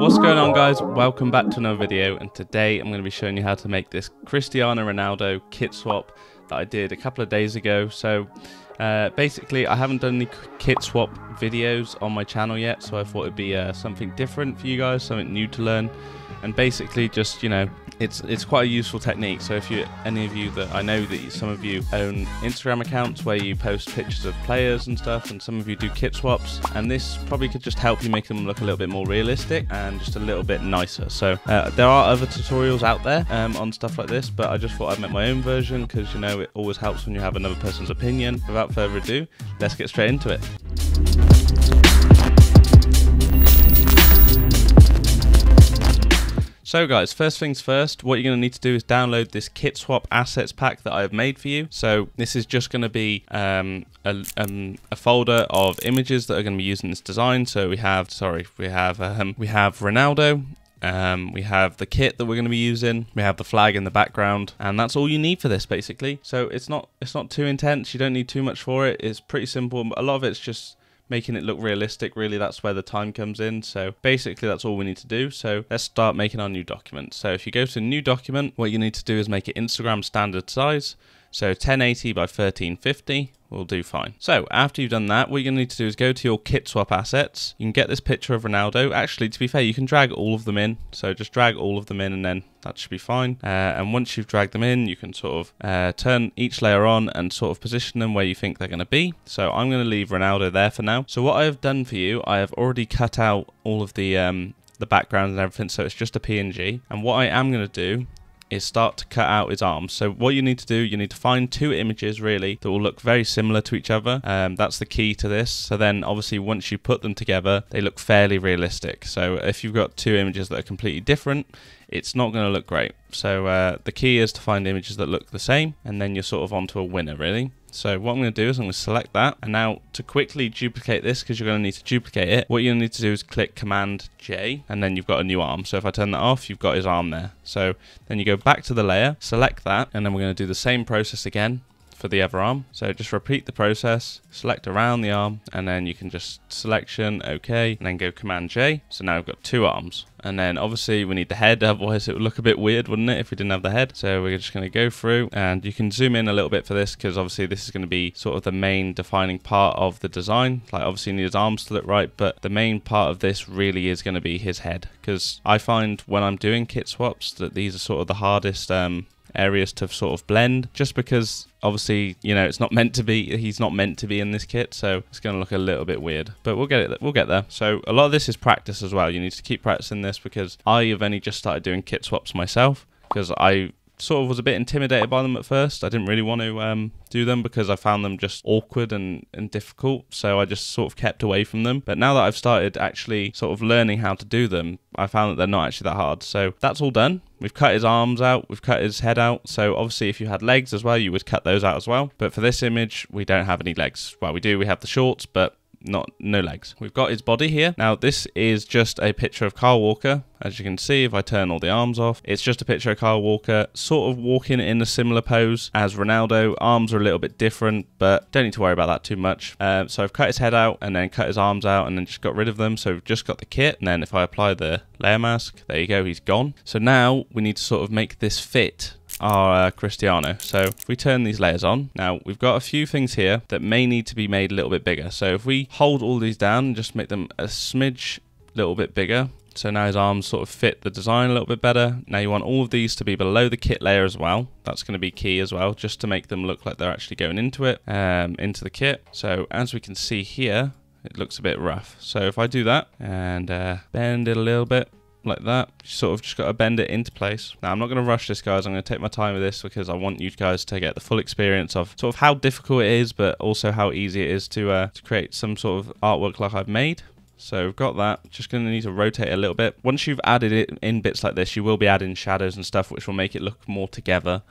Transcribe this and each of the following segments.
What's going on, guys? Welcome back to another video, and today I'm going to be showing you how to make this Cristiano Ronaldo kit swap that I did a couple of days ago. So basically I haven't done any kit swap videos on my channel yet, so I thought it'd be something different for you guys, something new to learn. And basically, just, you know, it's quite a useful technique. So if you, any of you that I know that some of you own Instagram accounts where you post pictures of players and stuff, and some of you do kit swaps, and this probably could just help you make them look a little bit more realistic and just a little bit nicer. So there are other tutorials out there on stuff like this, but I just thought I'd make my own version because, you know, it always helps when you have another person's opinion. Without further ado, let's get straight into it. So guys, first things first, what you're going to need to do is download this kit swap assets pack that I've made for you. So this is just going to be a folder of images that are going to be used in this design. So we have Ronaldo. We have the kit that we're going to be using, we have the flag in the background, and that's all you need for this basically. So it's not too intense, you don't need too much for it, it's pretty simple, but a lot of it's just making it look realistic really. That's where the time comes in. So basically that's all we need to do. So let's start making our new document. So if you go to new document, what you need to do is make it Instagram standard size, so 1080 by 1350 will do fine. So after you've done that, what you're going to need to do is go to your kit swap assets. You can get this picture of Ronaldo. Actually, to be fair, you can drag all of them in, so just drag all of them in and then that should be fine. And once you've dragged them in, you can sort of turn each layer on and sort of position them where you think they're going to be. So I'm going to leave Ronaldo there for now. So what I have done for you, I have already cut out all of the background and everything, so it's just a PNG. And what I am going to do is start to cut out his arms. So what you need to do, you need to find two images really that will look very similar to each other. That's the key to this. So then obviously once you put them together, they look fairly realistic. So if you've got two images that are completely different, it's not going to look great. So the key is to find images that look the same, and then you're sort of onto a winner really. So what I'm going to do is I'm going to select that, and now to quickly duplicate this, because you're going to need to duplicate it, what you're going to need to do is click Command J, and then you've got a new arm. So if I turn that off, you've got his arm there. So then you go back to the layer, select that, and then we're going to do the same process again for the other arm. So just repeat the process, select around the arm, and then you can just selection, okay, and then go Command J. So now we've got two arms. And then obviously we need the head, otherwise it would look a bit weird, wouldn't it, if we didn't have the head. So we're just going to go through, and you can zoom in a little bit for this because obviously this is going to be sort of the main defining part of the design. Like obviously you need his arms to look right, but the main part of this really is going to be his head, because I find when I'm doing kit swaps that these are sort of the hardest areas to sort of blend, just because obviously, you know, it's not meant to be, he's not meant to be in this kit, so it's going to look a little bit weird, but we'll get there. So a lot of this is practice as well. You need to keep practicing this, because I have only just started doing kit swaps myself, because I sort of was a bit intimidated by them at first. I didn't really want to do them because I found them just awkward and difficult, so I just sort of kept away from them. But now that I've started actually sort of learning how to do them, I found that they're not actually that hard. So that's all done. We've cut his arms out, we've cut his head out. So obviously if you had legs as well, you would cut those out as well, but for this image we don't have any legs. Well, we do, we have the shorts, but no legs. We've got his body here. Now this is just a picture of Carl Walker. As you can see, if I turn all the arms off, it's just a picture of Carl Walker sort of walking in a similar pose as Ronaldo. Arms are a little bit different, but don't need to worry about that too much. So I've cut his head out and then cut his arms out and then just got rid of them. So we've just got the kit, and then if I apply the layer mask, there you go, he's gone. So now we need to sort of make this fit our Cristiano. So if we turn these layers on, now we've got a few things here that may need to be made a little bit bigger. So if we hold all these down and just make them a smidge little bit bigger, so now his arms sort of fit the design a little bit better. Now you want all of these to be below the kit layer as well. That's going to be key as well, just to make them look like they're actually going into it, into the kit. So as we can see here, it looks a bit rough. So if I do that and bend it a little bit like that, you sort of just got to bend it into place. Now I'm not going to rush this, guys. I'm going to take my time with this because I want you guys to get the full experience of sort of how difficult it is, but also how easy it is to create some sort of artwork like I've made. So we've got that. Just going to need to rotate a little bit. Once you've added it in bits like this, you will be adding shadows and stuff, which will make it look more together.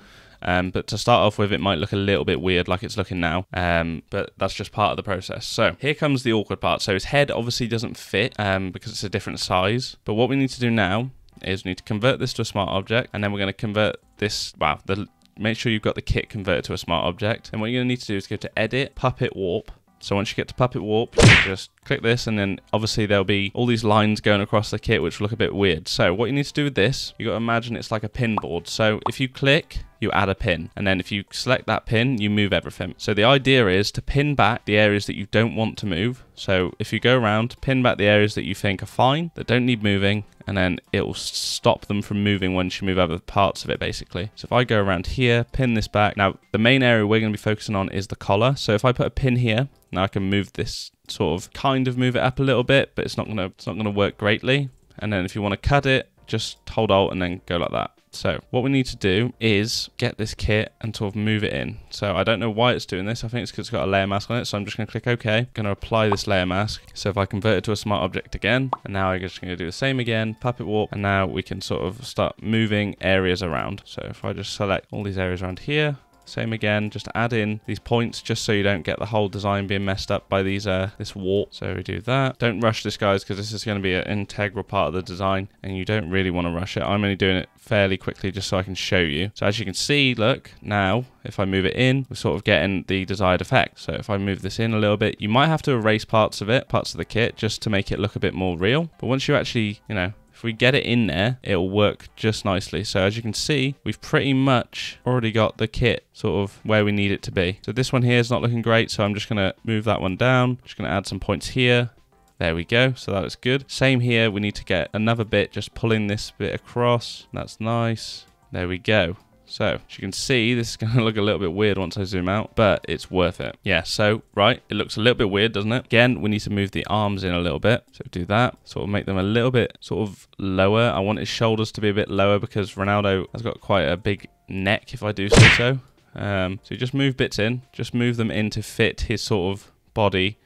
But to start off with, it might look a little bit weird like it's looking now, but that's just part of the process. So here comes the awkward part. So his head obviously doesn't fit because it's a different size, but what we need to do now is we need to convert this to a smart object, and then we're going to convert this, wow, make sure you've got the kit converted to a smart object. And what you're going to need to do is go to Edit, Puppet Warp, So once you get to Puppet Warp, you just click this, and then obviously there'll be all these lines going across the kit which look a bit weird. So what you need to do with this, you got to imagine it's like a pin board. So if you click, you add a pin, and then if you select that pin, you move everything. So the idea is to pin back the areas that you don't want to move. So if you go around, pin back the areas that you think are fine, that don't need moving, and then it will stop them from moving once you move other parts of it, basically. So if I go around here, pin this back. Now, the main area we're going to be focusing on is the collar. So if I put a pin here, now I can move this, sort of kind of move it up a little bit, but it's not gonna work greatly. And then if you want to cut it, just hold Alt and then go like that. So what we need to do is get this kit and sort of move it in. So I don't know why it's doing this. I think it's because it's got a layer mask on it. So I'm just going to click OK. I'm going to apply this layer mask. So if I convert it to a smart object again, and now I'm just going to do the same again, Puppet Warp, and now we can sort of start moving areas around. So if I just select all these areas around here, same again, just add in these points just so you don't get the whole design being messed up by these this warp. So we do that. Don't rush this, guys, because this is going to be an integral part of the design and you don't really want to rush it. I'm only doing it fairly quickly just so I can show you. So as you can see, look, now if I move it in, we're sort of getting the desired effect. So if I move this in a little bit, you might have to erase parts of the kit just to make it look a bit more real. But once you actually, you know, if we get it in there, it'll work just nicely. So as you can see, we've pretty much already got the kit sort of where we need it to be. So this one here is not looking great, so I'm just gonna move that one down. Just gonna add some points here. There we go, so that looks good. Same here, we need to get another bit, just pulling this bit across. That's nice. There we go. So, as you can see, this is going to look a little bit weird once I zoom out, but it's worth it. Yeah, so, right, it looks a little bit weird, doesn't it? Again, we need to move the arms in a little bit. So do that, sort of make them a little bit sort of lower. I want his shoulders to be a bit lower because Ronaldo has got quite a big neck, if I do say so. So you just move bits in, just move them in to fit his sort of body.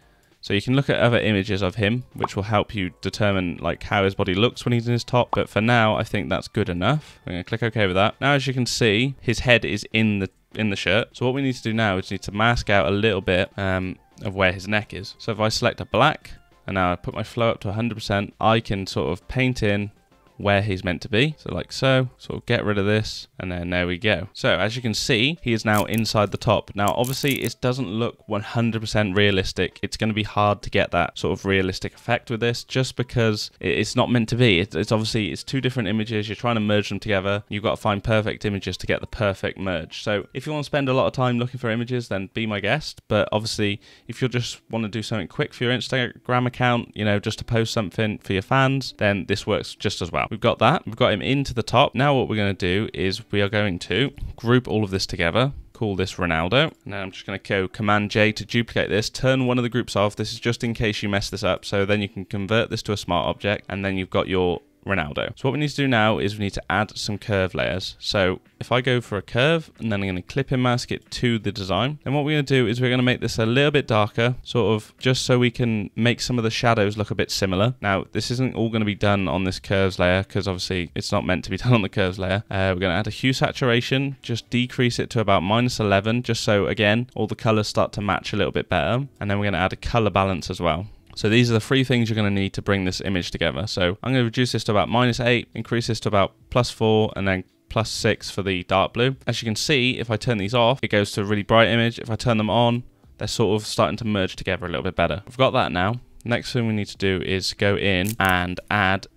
So you can look at other images of him, which will help you determine like how his body looks when he's in his top. But for now, I think that's good enough. I'm gonna click OK with that. Now, as you can see, his head is in the shirt. So what we need to do now is need to mask out a little bit of where his neck is. So if I select a black and now I put my flow up to 100%, I can sort of paint in where he's meant to be. So like so, sort of get rid of this, and then there we go. So as you can see, he is now inside the top. Now obviously it doesn't look 100% realistic. It's going to be hard to get that sort of realistic effect with this just because it's not meant to be. It's obviously, it's two different images. You're trying to merge them together. You've got to find perfect images to get the perfect merge. So if you want to spend a lot of time looking for images, then be my guest. But obviously if you just want to do something quick for your Instagram account, you know, just to post something for your fans, then this works just as well. We've got that. We've got him into the top. Now what we're going to do is we are going to group all of this together. Call this Ronaldo. Now I'm just going to go Command J to duplicate this. Turn one of the groups off. This is just in case you mess this up. So then you can convert this to a smart object and then you've got your Ronaldo. So what we need to do now is we need to add some curve layers. So if I go for a curve and then I'm going to clip and mask it to the design, then what we're going to do is we're going to make this a little bit darker, sort of just so we can make some of the shadows look a bit similar. Now this isn't all going to be done on this curves layer because obviously it's not meant to be done on the curves layer. We're going to add a hue saturation, just decrease it to about -11, just so again all the colors start to match a little bit better. And then we're going to add a color balance as well. So these are the three things you're going to need to bring this image together. So I'm going to reduce this to about -8, increase this to about +4, and then +6 for the dark blue. As you can see, if I turn these off, it goes to a really bright image. If I turn them on, they're sort of starting to merge together a little bit better. We've got that now. Next thing we need to do is go in and add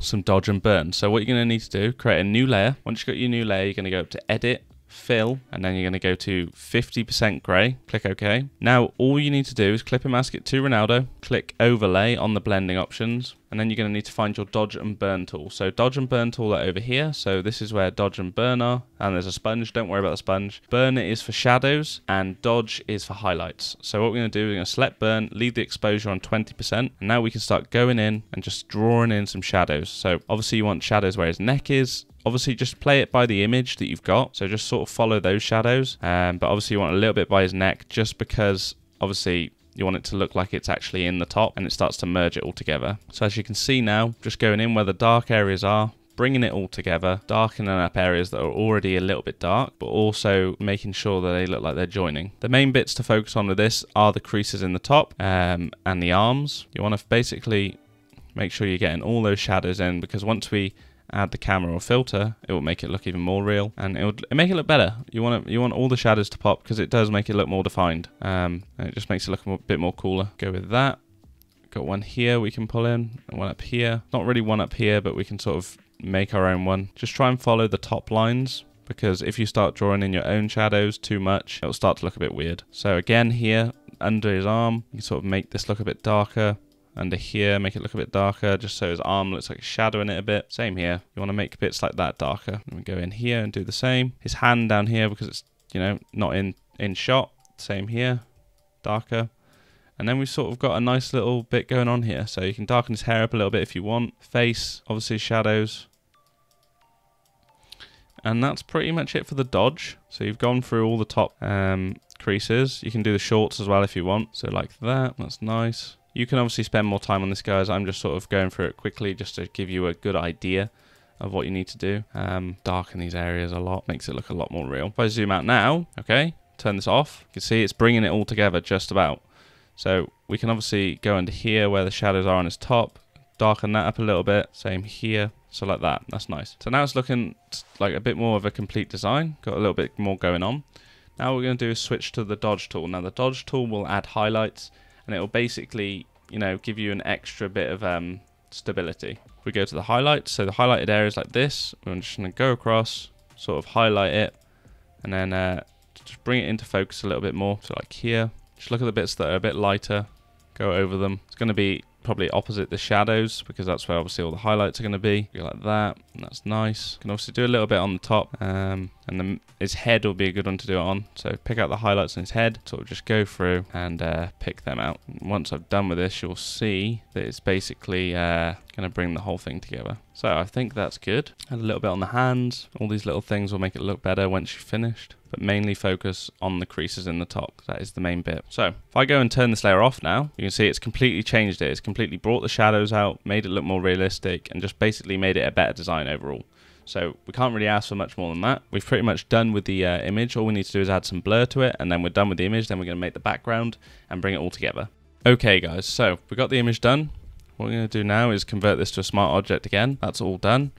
some Dodge and Burn. So what you're going to need to do, create a new layer. Once you've got your new layer, you're going to go up to Edit, Fill, and then you're going to go to 50% gray. Click OK. Now all you need to do is clip and mask it to Ronaldo, click overlay on the blending options, and then you're going to need to find your Dodge and Burn tool. So Dodge and Burn tool are over here. So this is where Dodge and Burn are, and there's a sponge. Don't worry about the sponge. Burn is for shadows and Dodge is for highlights. So what we're going to do, we're going to select Burn, leave the exposure on 20%, and now we can start going in and just drawing in some shadows. So obviously you want shadows where his neck is. Obviously just play it by the image that you've got, so just sort of follow those shadows, but obviously you want a little bit by his neck just because obviously you want it to look like it's actually in the top and it starts to merge it all together. So as you can see now, just going in where the dark areas are, bringing it all together, darkening up areas that are already a little bit dark, but also making sure that they look like they're joining. The main bits to focus on with this are the creases in the top and the arms. You want to basically make sure you're getting all those shadows in, because once we add the camera or filter, it will make it look even more real, and it would make it look better. You want all the shadows to pop because it does make it look more defined. And it just makes it look a bit more cooler. Go with that. Got one here we can pull in, and one up here. Not really one up here, but we can sort of make our own one. Just try and follow the top lines, because if you start drawing in your own shadows too much, it'll start to look a bit weird. So again here, under his arm, you can sort of make this look a bit darker. Under here, make it look a bit darker, just so his arm looks like a shadow in it a bit. Same here, you want to make bits like that darker. And we go in here and do the same. His hand down here, because it's, you know, not in shot. Same here, darker. And then we've sort of got a nice little bit going on here. So you can darken his hair up a little bit if you want. Face, obviously shadows. And that's pretty much it for the Dodge. So you've gone through all the top creases. You can do the shorts as well if you want. So like that, that's nice. You can obviously spend more time on this, guys. I'm just sort of going through it quickly just to give you a good idea of what you need to do. Darken these areas a lot. Makes it look a lot more real. If I zoom out now, okay, turn this off. You can see it's bringing it all together just about. So we can obviously go under here where the shadows are on his top, darken that up a little bit. Same here. So like that. That's nice. So now it's looking like a bit more of a complete design. Got a little bit more going on. Now what we're going to do is switch to the Dodge tool. Now the Dodge tool will add highlights, and it will basically, you know, give you an extra bit of stability. If we go to the highlights, so the highlighted areas like this, we're just going to go across, sort of highlight it, and then just bring it into focus a little bit more. So like here, just look at the bits that are a bit lighter, go over them. It's going to be probably opposite the shadows, because that's where obviously all the highlights are going to be. Go like that, and that's nice. You can obviously do a little bit on the top, and then his head will be a good one to do it on. So pick out the highlights on his head, sort of just go through and pick them out. Once I've done with this, you'll see that it's basically going to bring the whole thing together. So I think that's good. Add a little bit on the hands. All these little things will make it look better once you've finished, but mainly focus on the creases in the top. That is the main bit. So if I go and turn this layer off now, you can see it's completely changed it. It's completely brought the shadows out, made it look more realistic, and just basically made it a better design overall. So we can't really ask for much more than that. We've pretty much done with the image. All we need to do is add some blur to it, and then we're done with the image. Then we're going to make the background and bring it all together. Okay, guys, so we got the image done. What we're going to do now is convert this to a smart object again. That's all done.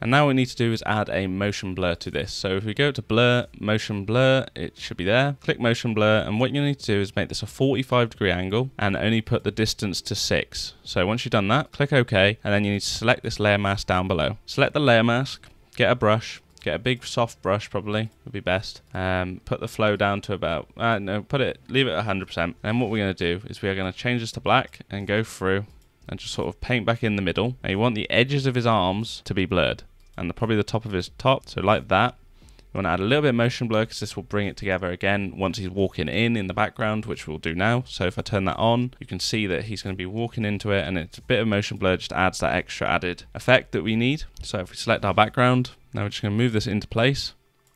And now what we need to do is add a motion blur to this. So if we go to blur, motion blur, it should be there. Click motion blur, and what you need to do is make this a 45-degree angle and only put the distance to 6. So once you've done that, click OK, and then you need to select this layer mask down below. Select the layer mask, get a brush, get a big soft brush probably, would be best. Put the flow down to about, leave it 100%. And what we're going to do is we are going to change this to black and go through and just sort of paint back in the middle. Now you want the edges of his arms to be blurred, and probably the top of his top, so like that. You want to add a little bit of motion blur, because this will bring it together again once he's walking in the background, which we'll do now. So if I turn that on, you can see that he's going to be walking into it, and it's a bit of motion blur, just adds that extra added effect that we need. So if we select our background, now we're just going to move this into place,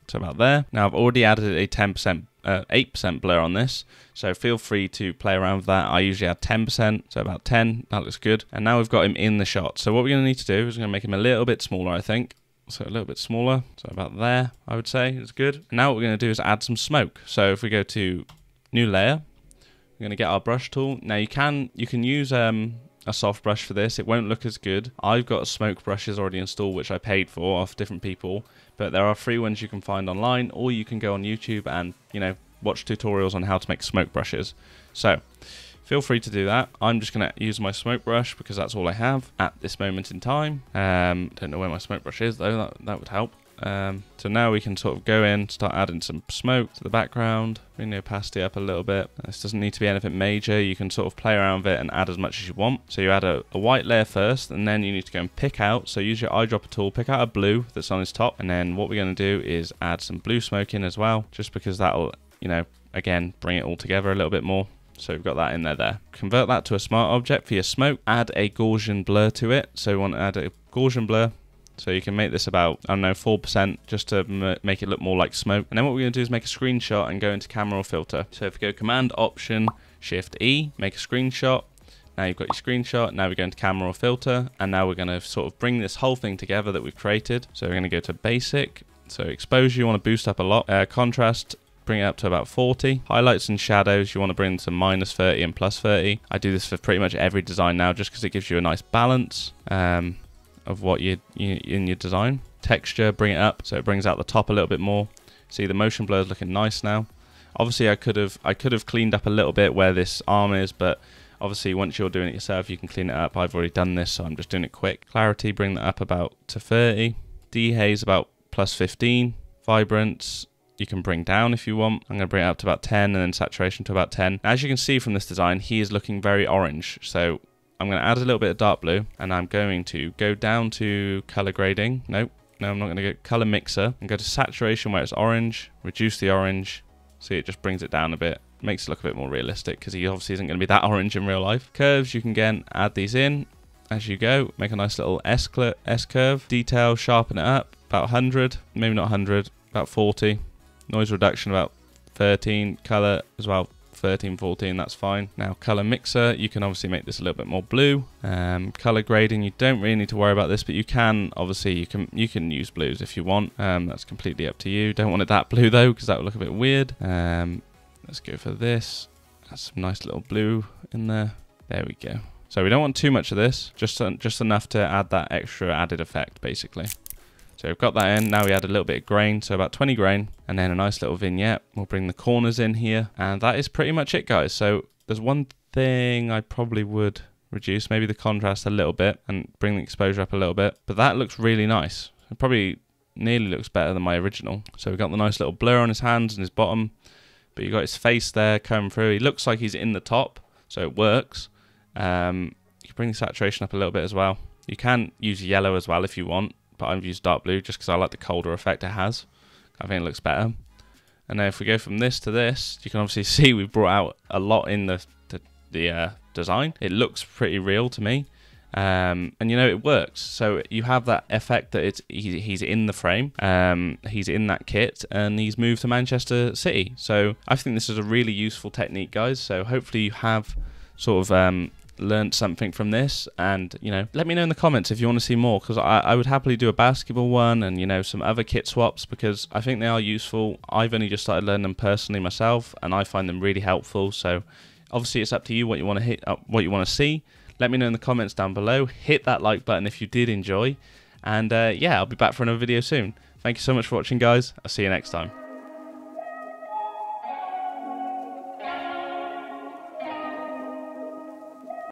so about there. Now I've already added a 8% blur on this, so feel free to play around with that. I usually add 10%, so about 10, that looks good. And now we've got him in the shot. So what we're going to need to do is we're going to make him a little bit smaller, I think. So a little bit smaller, so about there, I would say, is good. And now what we're going to do is add some smoke. So if we go to new layer, we're going to get our brush tool. Now you can use a soft brush for this. It won't look as good. I've got smoke brushes already installed, which I paid for off different people, but there are free ones you can find online, or you can go on YouTube and, you know, watch tutorials on how to make smoke brushes. So feel free to do that. I'm just going to use my smoke brush because that's all I have at this moment in time. Don't know where my smoke brush is though, that would help. So now we can sort of go in, start adding some smoke to the background, bring the opacity up a little bit. This doesn't need to be anything major. You can sort of play around with it and add as much as you want. So you add a white layer first, and then you need to go and pick out. So use your eyedropper tool, pick out a blue that's on his top. And then what we're going to do is add some blue smoke in as well, just because that'll, you know, again, bring it all together a little bit more. So we've got that in there. Convert that to a smart object for your smoke. Add a Gaussian blur to it. So we want to add a Gaussian blur. So you can make this about, I don't know, 4%, just to make it look more like smoke. And then what we're going to do is make a screenshot and go into camera or filter. So if you go Command Option Shift E, make a screenshot. Now you've got your screenshot. Now we're going to camera or filter. And now we're going to sort of bring this whole thing together that we've created. So we're going to go to Basic. So exposure, you want to boost up a lot. Contrast, bring it up to about 40. Highlights and shadows, you want to bring to -30 and +30. I do this for pretty much every design now, just because it gives you a nice balance. of what you in your design. Texture, bring it up so it brings out the top a little bit more. See, the motion blur is looking nice now. Obviously, I could have cleaned up a little bit where this arm is, but obviously once you're doing it yourself, you can clean it up. I've already done this, so I'm just doing it quick. Clarity, bring that up about to 30. Dehaze about plus 15. Vibrance, you can bring down if you want. I'm gonna bring it up to about 10 and then saturation to about 10. As you can see from this design, he is looking very orange. So I'm gonna add a little bit of dark blue and I'm going to go down to color grading. Nope, no, I'm not gonna go color mixer and go to saturation where it's orange, reduce the orange. See, it just brings it down a bit, makes it look a bit more realistic because he obviously isn't going to be that orange in real life. Curves, you can again add these in as you go, make a nice little S curve. Detail, sharpen it up, about 100, maybe not 100, about 40. Noise reduction, about 13. Color as well, 13, 14, that's fine. Now color mixer, you can obviously make this a little bit more blue. Color grading, you don't really need to worry about this, but you can obviously you can use blues if you want. That's completely up to you. Don't want it that blue though, because that would look a bit weird. Let's go for this. That's some nice little blue in there. There we go. So we don't want too much of this, just enough to add that extra added effect basically. So we've got that in. Now we add a little bit of grain, so about 20 grain, and then a nice little vignette. We'll bring the corners in here, and that is pretty much it, guys. So there's one thing I probably would reduce, maybe the contrast a little bit, and bring the exposure up a little bit. But that looks really nice. It probably nearly looks better than my original. So we've got the nice little blur on his hands and his bottom, but you've got his face there coming through. He looks like he's in the top, so it works. You can bring the saturation up a little bit as well. You can use yellow as well if you want, but I've used dark blue just because I like the colder effect it has. I think it looks better. And then if we go from this to this, you can obviously see we've brought out a lot in the design. It looks pretty real to me. And you know, it works. So you have that effect that he's in the frame, he's in that kit, and he's moved to Manchester City. So I think this is a really useful technique, guys. So hopefully you have sort of learned something from this, and you know, let me know in the comments if you want to see more, because I would happily do a basketball one and, you know, some other kit swaps, because I think they are useful. I've only just started learning them personally myself, and I find them really helpful. So obviously it's up to you what you want to hit, what you want to see. Let me know in the comments down below. Hit that like button if you did enjoy, and yeah, I'll be back for another video soon. Thank you so much for watching, guys. I'll see you next time.